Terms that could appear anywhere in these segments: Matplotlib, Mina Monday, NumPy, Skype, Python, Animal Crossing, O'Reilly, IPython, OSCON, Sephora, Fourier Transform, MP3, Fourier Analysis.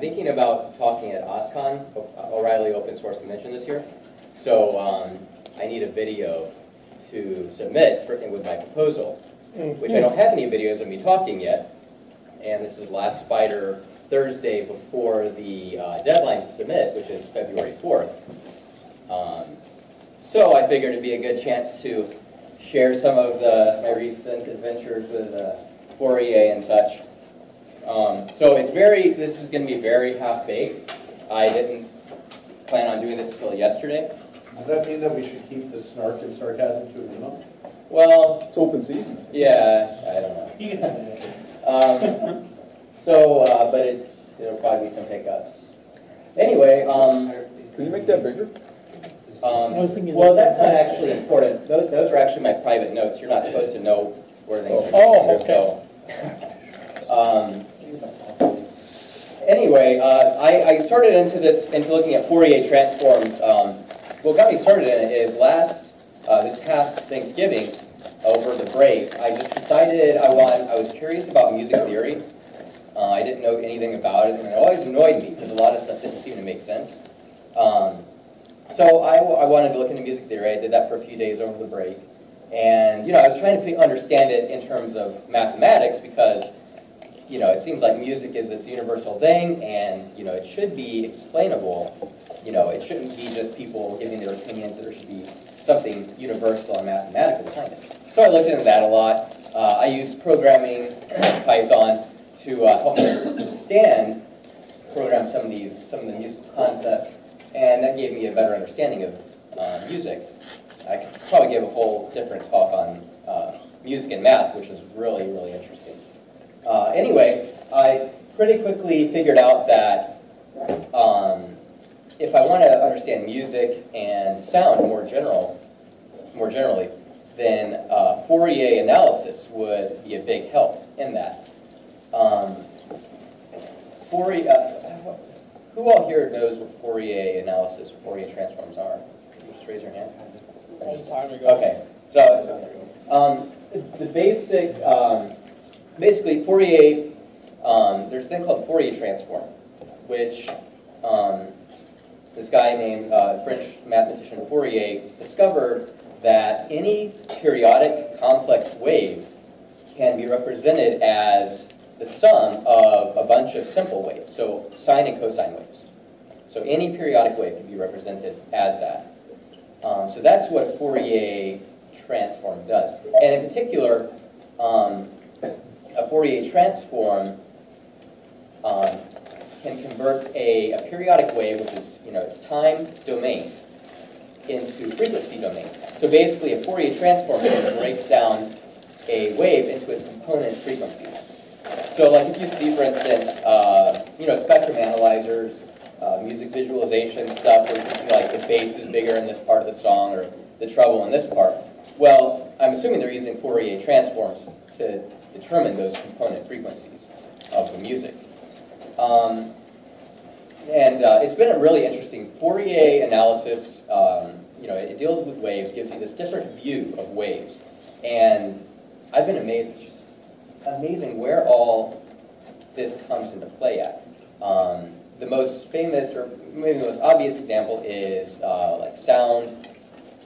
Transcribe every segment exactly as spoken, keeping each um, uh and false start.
thinking about talking at OSCON. O'Reilly Open Source Convention this year. So um, I need a video to submit for, with my proposal, which I don't have any videos of me talking yet. And this is last Spider Thursday before the uh, deadline to submit, which is February fourth. Um, so I figured it'd be a good chance to share some of the, my recent adventures with uh, Fourier and such. Um, so it's very, this is going to be very half-baked. I didn't plan on doing this until yesterday. Does that mean that we should keep the snark and sarcasm to a minimum? Well, it's open season. Yeah, I don't know. um, so, uh, but it's, there'll probably be some hiccups. Anyway, um, can you make that bigger? Um, well, that's not actually important. Those, those are actually my private notes. You're not supposed to know where things are. Oh, okay. So, um, anyway, uh, I, I started into this, into looking at Fourier transforms. Um, what got me started in it is last, uh, this past Thanksgiving, over the break, I just decided I wanted, I was curious about music theory. Uh, I didn't know anything about it, and it always annoyed me because a lot of stuff didn't seem to make sense. Um, so I, I wanted to look into music theory. I did that for a few days over the break. And, you know, I was trying to understand it in terms of mathematics because, you know, it seems like music is this universal thing, and, you know, it should be explainable. You know, it shouldn't be just people giving their opinions. There should be something universal and mathematical behind it. So I looked into that a lot. Uh, I used programming, Python, to uh, help me understand, program some of these, some of the musical concepts, and that gave me a better understanding of uh, music. I could probably give a whole different talk on uh, music and math, which is really, really interesting. Uh, anyway, I pretty quickly figured out that um, if I want to understand music and sound more general, more generally, then uh, Fourier analysis would be a big help in that. Um, Fourier, uh, who all here knows what Fourier analysis, Fourier transforms are? Can you just raise your hand? A long time ago. Okay. So um, the basic, um, basically Fourier, um, there's a thing called Fourier transform, which um, this guy named uh, French mathematician Fourier discovered that any periodic complex wave can be represented as the sum of a bunch of simple waves, so sine and cosine waves. So any periodic wave can be represented as that. Um, so that's what Fourier transform does. And in particular, um, a Fourier transform um, can convert a, a periodic wave, which is, you know, its time domain, into frequency domain. So basically, a Fourier transform breaks down a wave into its component frequencies. So, like, if you see, for instance, uh, you know, spectrum analyzers, uh, music visualization stuff, where you can see, like, the bass is bigger in this part of the song, or the treble in this part. Well, I'm assuming they're using Fourier transforms to determine those component frequencies of the music. Um, and uh, it's been a really interesting Fourier analysis. Um, you know, it, it deals with waves, gives you this different view of waves, and I've been amazed. It's just amazing where all this comes into play at. Um, the most famous, or maybe the most obvious example is uh, like sound.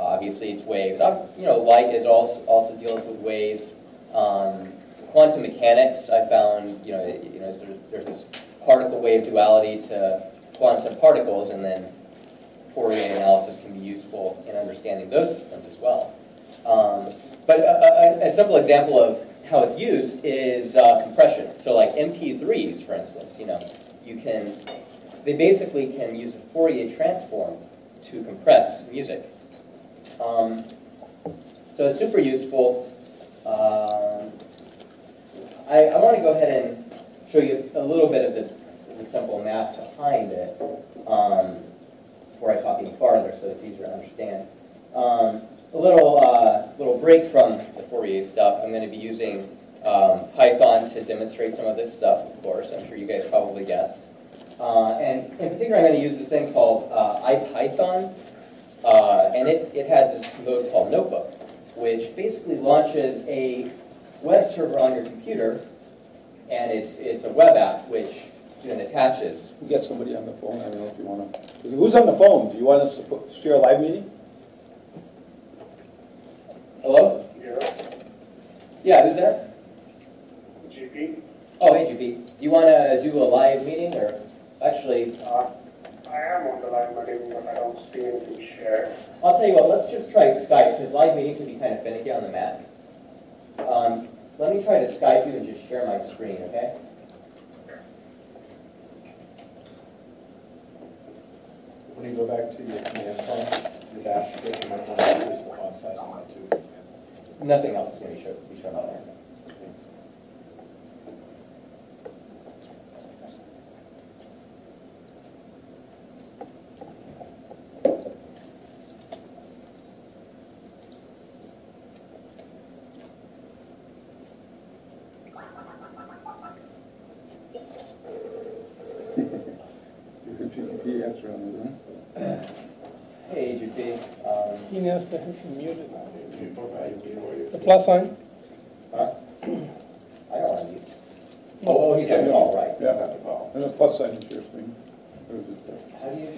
Obviously, it's waves. You know, light is also also deals with waves. Um, quantum mechanics, I found, you know, it, you know, there's, there's this particle wave duality to quantum particles, and then Fourier analysis can be useful in understanding those systems as well. Um, but a, a, a simple example of how it's used is uh, compression. So, like M P threes, for instance, you know, you can, they basically can use the Fourier transform to compress music. Um, so it's super useful. Um, I, I want to go ahead and show you a little bit of the, the simple math behind it um, before I copy farther, so it's easier to understand. Um, A little, uh, little break from the Fourier stuff. I'm going to be using um, Python to demonstrate some of this stuff, of course. I'm sure you guys probably guessed. Uh, and in particular, I'm going to use this thing called uh, IPython. Uh, and it, it has this mode called Notebook, which basically launches a web server on your computer. And it's, it's a web app which and attaches. We got somebody on the phone. I don't know if you want to. Who's on the phone? Do you want us to put, share a live meeting? Hello? Yeah. Yeah, who's there? G P. Oh, hey, G P. Do you want to do a live meeting, or actually? Uh, I am on the live meeting, but I don't see anything shared. I'll tell you what. Let's just try Skype, because live meeting can be kind of finicky on the Mac. Um, let me try to Skype you and just share my screen, okay? When you go back to your command prompt, your dash, your command prompt, increase the font size by two. Nothing else is going to be shown, be shown on there. It's muted. The plus sign? Huh? I don't want to mute. Oh, he's on the call, right? Yeah, on the call. And the plus sign is your screen.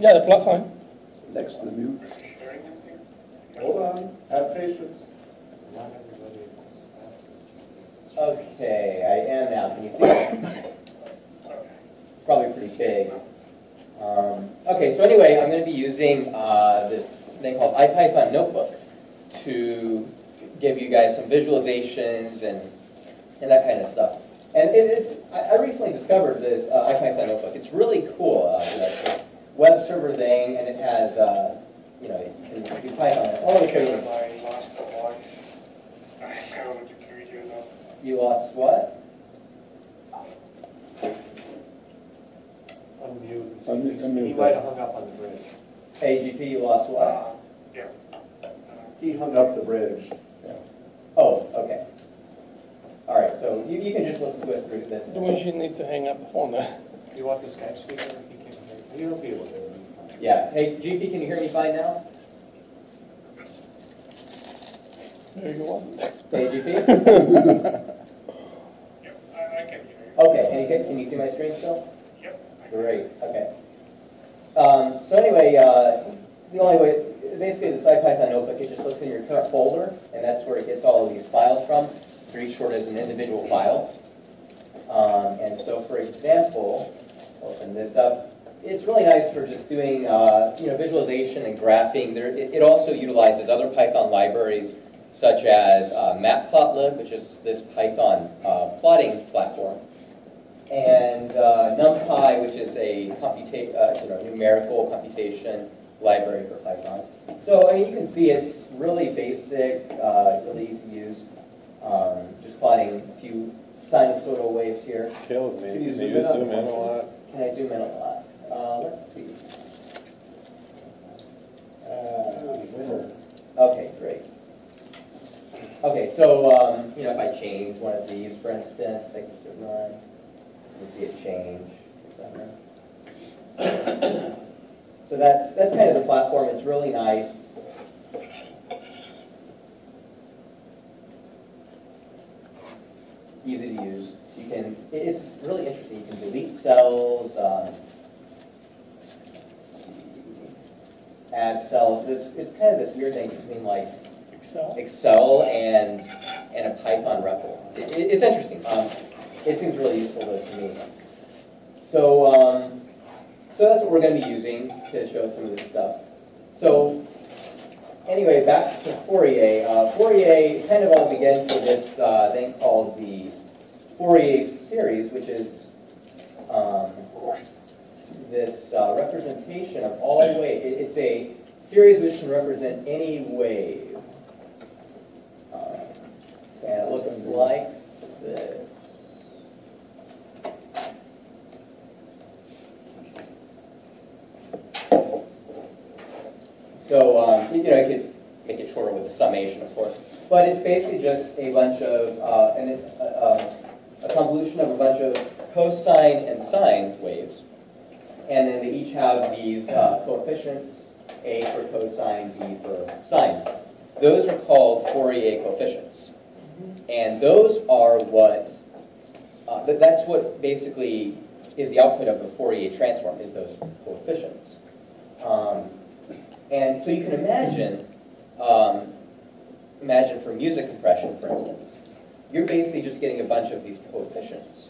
Yeah, the plus sign. Next to the mute. Hold on. Have patience. Okay, I am now. Can you see? It's probably pretty big. Um, okay, so anyway, I'm going to be using uh, this thing called IPython Notebook to give you guys some visualizations and and that kind of stuff. And it, it, I recently discovered this uh, IPython Notebook. It's really cool. Uh, you know, it's a web server thing, and it has uh, you know you can do Python. Oh, okay. I lost the voice. I sounded like a radio now. You lost what? Unmute. Unmute. Unmute. He might have hung up on the bridge. Hey, G P, you lost what? Uh, yeah. He hung up the bridge. Yeah. Oh, okay. All right, so you, you can just listen to us through this. Do we should need to hang up the phone then? Do you want the Skype speaker? He can't hear. He'll be able to. Yeah. Hey, G P, can you hear me fine now? No, you wasn't. Hey, G P? Yeah, I, I can hear you. Okay, and you can, can you see my screen still? Yep. Great, okay. Um, so anyway, uh, the only way, basically the IPython notebook, it just looks in your current folder, and that's where it gets all of these files from. For each sort is an individual file. Um, and so, for example, open this up. It's really nice for just doing, uh, you know, visualization and graphing. There, it, it also utilizes other Python libraries, such as uh, Matplotlib, which is this Python uh, plotting platform. And uh, NumPy, which is a computa uh, you know, numerical computation library for Python. So I mean, you can see it's really basic, uh, really easy to use. Um, just plotting a few sinusoidal waves here. Killed me. Can you zoom, Can you in, zoom in a lot? Can I zoom in a lot? Uh, let's see. Uh, okay, great. Okay, so um, you know, if I change one of these, for instance, I can zoom on. You can see it change. So that's that's kind of the platform. It's really nice. Easy to use. You can. It's really interesting. You can delete cells, um, add cells. It's it's kind of this weird thing between like Excel, Excel and and a Python REPL. It, it, it's interesting. Um, It seems really useful to me. So, um, so that's what we're going to be using to show some of this stuff. So, anyway, back to Fourier. Uh, Fourier kind of all begins with this uh, thing called the Fourier series, which is um, this uh, representation of all waves. It, it's a series which can represent any wave. Um, and it looks like this. So um, you know, I could make it shorter with a summation, of course. But it's basically just a bunch of, uh, and it's a, a, a convolution of a bunch of cosine and sine waves, and then they each have these uh, coefficients: a for cosine, b for sine. Those are called Fourier coefficients, and those are what uh, that's what basically is the output of the Fourier transform, is those coefficients. Um, and so you can imagine, um, imagine for music compression, for instance, you're basically just getting a bunch of these coefficients.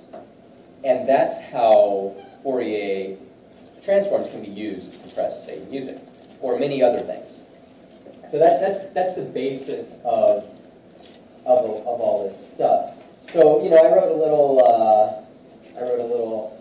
And that's how Fourier transforms can be used to compress, say, music, or many other things. So that, that's, that's the basis of, of, of all this stuff. So, you know, I wrote a little, uh, I wrote a little